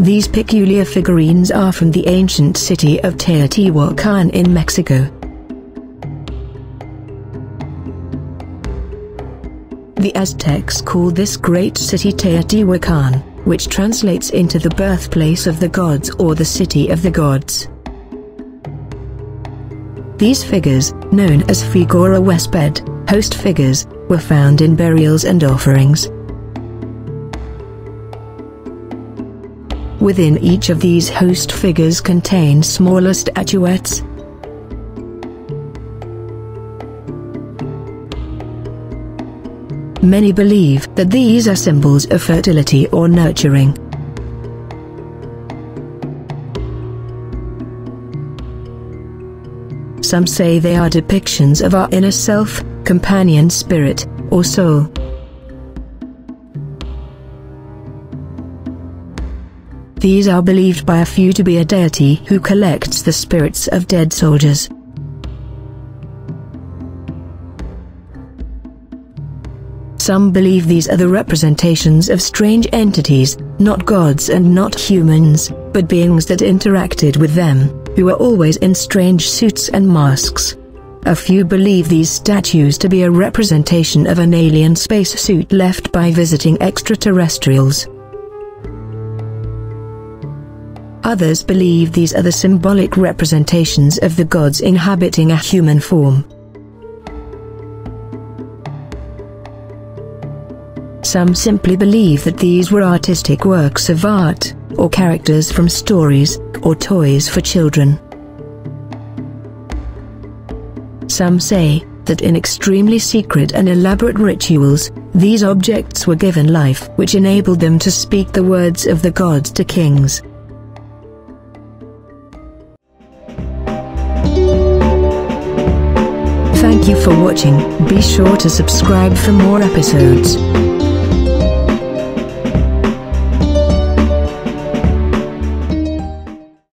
These peculiar figurines are from the ancient city of Teotihuacan in Mexico. The Aztecs call this great city Teotihuacan, which translates into the birthplace of the gods or the city of the gods. These figures, known as Figurilla Huesped, host figures, were found in burials and offerings. Within each of these host figures contain smaller statuettes. Many believe that these are symbols of fertility or nurturing. Some say they are depictions of our inner self, companion spirit, or soul. These are believed by a few to be a deity who collects the spirits of dead soldiers. Some believe these are the representations of strange entities, not gods and not humans, but beings that interacted with them, who are always in strange suits and masks. A few believe these statues to be a representation of an alien spacesuit left by visiting extraterrestrials. Others believe these are the symbolic representations of the gods inhabiting a human form. Some simply believe that these were artistic works of art, or characters from stories, or toys for children. Some say that in extremely secret and elaborate rituals, these objects were given life, which enabled them to speak the words of the gods to kings. Thank you for watching. Be sure to subscribe for more episodes.